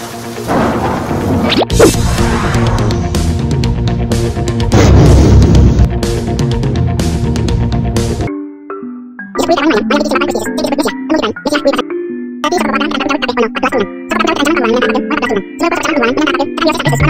Tapi